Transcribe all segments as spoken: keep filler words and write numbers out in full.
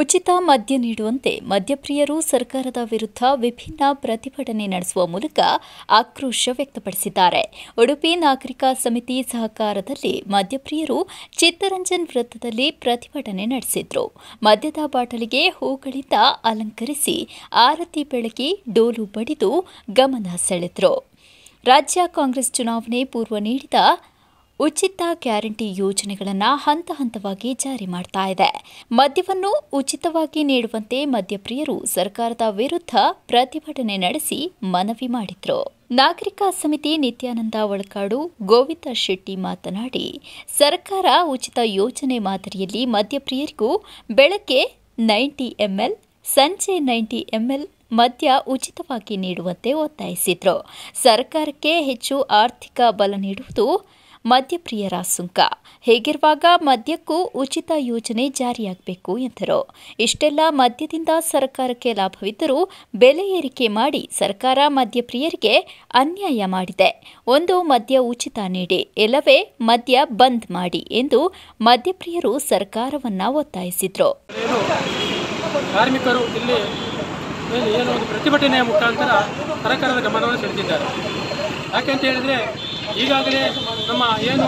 ಉಚಿತ ಮದ್ಯ ನೀಡುವಂತೆ ಮದ್ಯಪ್ರಿಯರು ಸರ್ಕಾರದ ವಿರುದ್ಧ ವಿಭಿನ್ನ ಪ್ರತಿಭಟನೆ ನಡೆಸುವ ಮೂಲಕ ಆಕ್ರೋಶ ವ್ಯಕ್ತಪಡಿಸಿದ್ದಾರೆ. ಉಡುಪಿ ನಾಗರಿಕ ಸಮಿತಿ ಸಹಕಾರದಲ್ಲಿ ಮದ್ಯಪ್ರಿಯರು ಚಿತ್ತರಂಜನ್ ವೃತ್ತದಲ್ಲಿ ಪ್ರತಿಭಟನೆ ನಡೆಸಿದ್ರು. ಮದ್ಯದ ಬಾಟಲಿಗೆ ಹೂಗಳಿಂದ ಅಲಂಕರಿಸಿ ಆರತಿ ಬೆಳಗಿ ಡೋಲು ಬಡಿದು ಗಮನ ಸೆಳೆದ್ರು. ರಾಜ್ಯ ಕಾಂಗ್ರೆಸ್ ಚುನಾವಣೆ ಪೂರ್ವ ನೀಡಿದ ಉಚಿತ ಗ್ಯಾರಂಟಿ ಯೋಜನೆಗಳನ್ನು ಹಂತ ಹಂತವಾಗಿ ಜಾರಿ ಮಾಡ್ತಾ ಇದೆ. ಮದ್ಯವನ್ನು ಉಚಿತವಾಗಿ ನೀಡುವಂತೆ ಮದ್ಯಪ್ರಿಯರು ಸರ್ಕಾರದ ವಿರುದ್ಧ ಪ್ರತಿಭಟನೆ ನಡೆಸಿ ಮನವಿ ಮಾಡಿದ್ರು. ನಾಗರಿಕ ಸಮಿತಿ ನಿತ್ಯಾನಂದ ಒಳಕಾಡು ಗೋವಿಂದ ಶೆಟ್ಟಿ ಮಾತನಾಡಿ, ಸರ್ಕಾರ ಉಚಿತ ಯೋಜನೆ ಮಾದರಿಯಲ್ಲಿ ಮದ್ಯಪ್ರಿಯರಿಗೂ ಬೆಳಗ್ಗೆ ನೈಂಟಿ ಎಂಎಲ್ ಸಂಜೆ ನೈಂಟಿ ಎಂಎಲ್ ಮದ್ಯ ಉಚಿತವಾಗಿ ನೀಡುವಂತೆ ಒತ್ತಾಯಿಸಿದ್ರು. ಸರ್ಕಾರಕ್ಕೆ ಹೆಚ್ಚು ಆರ್ಥಿಕ ಬಲ ನೀಡುವುದು ಮದ್ಯಪ್ರಿಯರ ಸುಂಕ. ಹೇಗಿರುವಾಗ ಮದ್ಯಕ್ಕೂ ಉಚಿತ ಯೋಜನೆ ಜಾರಿಯಾಗಬೇಕು ಎಂದರು. ಇಷ್ಟೆಲ್ಲ ಮದ್ಯದಿಂದ ಸರ್ಕಾರಕ್ಕೆ ಲಾಭವಿದ್ದರೂ ಬೆಲೆ ಏರಿಕೆ ಮಾಡಿ ಸರ್ಕಾರ ಮದ್ಯಪ್ರಿಯರಿಗೆ ಅನ್ಯಾಯ ಮಾಡಿದೆ. ಒಂದು ಮದ್ಯ ಉಚಿತ ನೀಡಿ, ಇಲ್ಲವೇ ಮದ್ಯ ಬಂದ್ ಮಾಡಿ ಎಂದು ಮದ್ಯಪ್ರಿಯರು ಸರ್ಕಾರವನ್ನು ಒತ್ತಾಯಿಸಿದರು. ಕಾರ್ಮಿಕರು ಇಲ್ಲಿ ಏನು ಪ್ರತಿಭಟನೆಯ ಮುಖಾಂತರ ಸರ್ಕಾರದ ಗಮನವನ್ನು ಸೆಳೆದಿದ್ದಾರೆ. ಯಾಕೆಂತ ಹೇಳಿದರೆ, ಈಗಾಗಲೇ ನಮ್ಮ ಏನು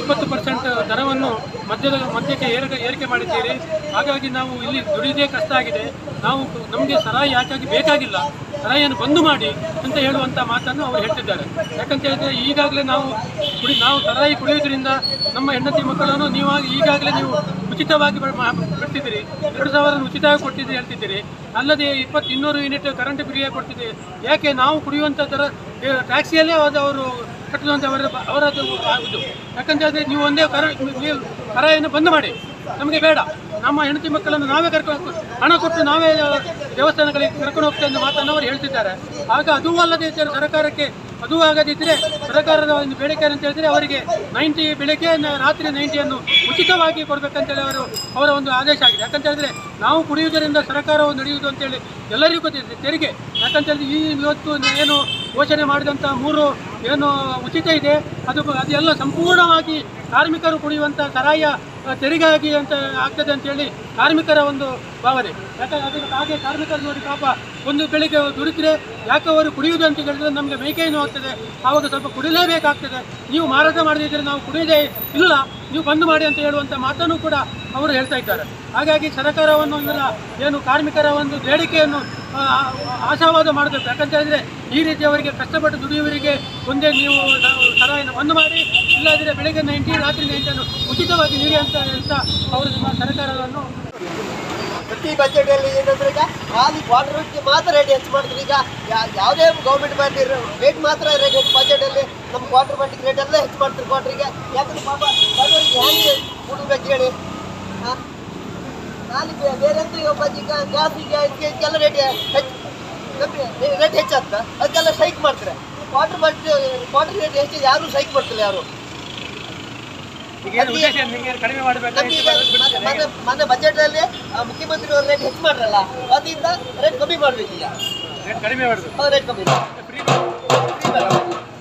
ಇಪ್ಪತ್ತು ಪರ್ಸೆಂಟ್ ದರವನ್ನು ಮದ್ಯದ ಮದ್ಯಕ್ಕೆ ಏರಿಕೆ ಏರಿಕೆ ಮಾಡಿದ್ದೀರಿ. ಹಾಗಾಗಿ ನಾವು ಇಲ್ಲಿ ದುಡಿದೇ ಕಷ್ಟ ಆಗಿದೆ. ನಾವು ನಮಗೆ ಸರಾಯಿ ಯಾಕಾಗಿ ಬೇಕಾಗಿಲ್ಲ, ಸರಾಯಿಯನ್ನು ಬಂದು ಮಾಡಿ ಅಂತ ಹೇಳುವಂಥ ಮಾತನ್ನು ಅವರು ಹೇಳ್ತಿದ್ದಾರೆ. ಯಾಕಂತ ಹೇಳಿದರೆ, ಈಗಾಗಲೇ ನಾವು ಕುಡಿ ನಾವು ಸರಾಯಿ ಕುಡಿಯೋದ್ರಿಂದ ನಮ್ಮ ಹೆಂಡತಿ ಮಕ್ಕಳನ್ನು ನೀವು ಈಗಾಗಲೇ ನೀವು ಉಚಿತವಾಗಿ ಬಿಡ್ತಿದ್ದೀರಿ. ಎರಡು ಸಾವಿರ ಉಚಿತವಾಗಿ ಕೊಟ್ಟಿದ್ದೀರಿ ಹೇಳ್ತಿದ್ದೀರಿ. ಅಲ್ಲದೆ ಇಪ್ಪತ್ತು ಇನ್ನೂರು ಯೂನಿಟ್ ಕರೆಂಟ್ ಫ್ರೀಯಾಗಿ ಕೊಡ್ತಿದ್ದೀರಿ. ಯಾಕೆ ನಾವು ಕುಡಿಯುವಂಥ ಥರ ಟ್ಯಾಕ್ಸಿಯಲ್ಲೇ ಅದು ಅವರು ಕಟ್ಟಿದಂತೆ ಅವರ ಅವರದ್ದು ಆಗುವುದು. ಯಾಕಂತೇಳಿದ್ರೆ, ನೀವು ಒಂದೇ ಕರ ನೀವು ಕರಾಯನ್ನು ಬಂದ್ ಮಾಡಿ, ನಮಗೆ ಬೇಡ, ನಮ್ಮ ಹೆಂಡತಿ ಮಕ್ಕಳನ್ನು ನಾವೇ ಕರ್ಕೊಂಡು ಹಣ ಕೊಟ್ಟು ನಾವೇ ದೇವಸ್ಥಾನಗಳಿಗೆ ಕರ್ಕೊಂಡು ಹೋಗ್ತೇವೆ ಎಂದು ಮಾತನ್ನು ಅವರು ಹೇಳ್ತಿದ್ದಾರೆ. ಆಗ ಅದೂ ಅಲ್ಲದೇ ಇದ್ದರೆ ಸರ್ಕಾರಕ್ಕೆ ಅದೂ ಆಗದಿದ್ದರೆ ಸರ್ಕಾರದ ಒಂದು ಬೇಡಿಕೆ ಅಂತ ಹೇಳಿದರೆ, ಅವರಿಗೆ ನೈಂಟಿ ಬೆಳಗ್ಗೆ ರಾತ್ರಿ ನೈಂಟಿಯನ್ನು ಉಚಿತವಾಗಿ ಕೊಡಬೇಕಂತೇಳಿ ಅವರು ಅವರ ಒಂದು ಆದೇಶ ಆಗಿದೆ. ಯಾಕಂತೇಳಿದ್ರೆ, ನಾವು ಕುಡಿಯುವುದರಿಂದ ಸರ್ಕಾರವು ನಡೆಯುವುದು ಅಂತೇಳಿ ಎಲ್ಲರಿಗೂ ಗೊತ್ತಿದೆ ತೆರಿಗೆ. ಯಾಕಂತೇಳಿದ್ರೆ, ಈ ಇವತ್ತು ಏನು ಘೋಷಣೆ ಮಾಡಿದಂಥ ಮೂರು ಏನು ಉಚಿತ ಇದೆ, ಅದು ಅದೆಲ್ಲ ಸಂಪೂರ್ಣವಾಗಿ ಕಾರ್ಮಿಕರು ಕುಡಿಯುವಂಥ ಸರಾಯ ತೆರಿಗೆಯಾಗಿ ಅಂತ ಆಗ್ತದೆ ಅಂತೇಳಿ ಕಾರ್ಮಿಕರ ಒಂದು ಭಾವನೆ. ಯಾಕಂದ್ರೆ ಅದಕ್ಕೆ ಹಾಗೆ ಕಾರ್ಮಿಕರು ನೋಡಿ ಪಾಪ ಒಂದು ಬೆಳಿಗ್ಗೆ ದುಡಿದ್ರೆ ಯಾಕೆ ಅವರು ಕುಡಿಯುವುದು ಅಂತ ಹೇಳಿದ್ರೆ ನಮಗೆ ಮೇಕೆ ಏನೋ ಆಗ್ತದೆ, ಆವಾಗ ಸ್ವಲ್ಪ ಕುಡಿಯಲೇಬೇಕಾಗ್ತದೆ. ನೀವು ಮಾರಾಟ ಮಾಡದಿದ್ದರೆ ನಾವು ಕುಡಿಯೋದೇ ಇಲ್ಲ, ನೀವು ಬಂದ್ ಮಾಡಿ ಅಂತ ಹೇಳುವಂಥ ಮಾತನ್ನು ಕೂಡ ಅವರು ಹೇಳ್ತಾ ಇದ್ದಾರೆ. ಹಾಗಾಗಿ ಸರ್ಕಾರವನ್ನು ಏನು ಕಾರ್ಮಿಕರ ಒಂದು ಬೇಡಿಕೆಯನ್ನು ಆಶಾವಾದ ಮಾಡಬೇಕು. ಯಾಕಂತ ಹೇಳಿದರೆ, ಈ ರೀತಿ ಅವರಿಗೆ ಕಷ್ಟಪಟ್ಟು ದುಡಿಯುವವರಿಗೆ ಒಂದೇ ನೀವು ಸರಾಯನ್ನು ಬಂದ್ ಮಾಡಿ, ಇಲ್ಲಾದರೆ ಬೆಳಗ್ಗೆ ನೈಂಟಿ ರಾತ್ರಿ ನೈಂಟಿಯನ್ನು ಉಚಿತವಾಗಿ ನೀಡಿ ಅಂತ ಹೇಳ್ತಾ ಅವರು ಸರ್ಕಾರವನ್ನು ಪ್ರತಿ ಬಜೆಟಲ್ಲಿ ಏನಂದ್ರೆ ಈಗ ಖಾಲಿ ವಾಟರ್ ರೇಟ್ಗೆ ಮಾತ್ರ ರೇಟ್ ಹೆಚ್ಚು ಮಾಡಿದ್ರು. ಈಗ ಯಾವುದೇ ಗೌರ್ಮೆಂಟ್ ಬಜೆಟ್ ರೇಟ್ ಮಾತ್ರ ರೇಟ್ ಹೆಚ್ಚು, ಬಜೆಟಲ್ಲಿ ನಮ್ಮ ವಾಟರ್ ಬಜೆಟ್ ರೇಟ್ ಎಲ್ಲ ಹೆಚ್ಚು ಮಾಡ್ತಾರೆ ವಾಟ್ರಿಗೆ. ಯಾಕಂದ್ರೆ ಪಾಪ ಬಡವರಿಗೆ ಹೇಗೆ ಕುಡಿಬೇಕು ಹೇಳಿ, ಹಾಂ ಖಾಲಿ ಬೇರೆ ಅಂತ ಈಗ ಬಜ್ಜಿಗೆ ಗ್ಯಾಸಿಗೆ ಇದಕ್ಕೆಲ್ಲ ರೇಟ್ ಹೆಚ್ಚು ಕಮ್ಮಿ ರೇಟ್ ಹೆಚ್ಚಾಗ್ತದೆ, ಅದಕ್ಕೆಲ್ಲ ಸ್ಟ್ರೈಕ್ ಮಾಡ್ತಾರೆ. ವಾಟರ್ ಬಜೆಟ್ ವಾಟರ್ ರೇಟ್ ಹೆಚ್ಚಿದೆ, ಯಾರೂ ಸ್ಟ್ರೈಕ್ ಮಾಡ್ತಿಲ್ಲ ಯಾರು. ಮೊನ್ನೆ ಬಜೆಟ್ ಅಲ್ಲಿ ಮುಖ್ಯಮಂತ್ರಿ ಅವರು ರೇಟ್ ಹೆಚ್ಚು ಮಾಡ್ರಲ್ಲ, ಅದರಿಂದ ರೇಟ್ ಕಮ್ಮಿ ಮಾಡ್ಬೇಕೀಗ.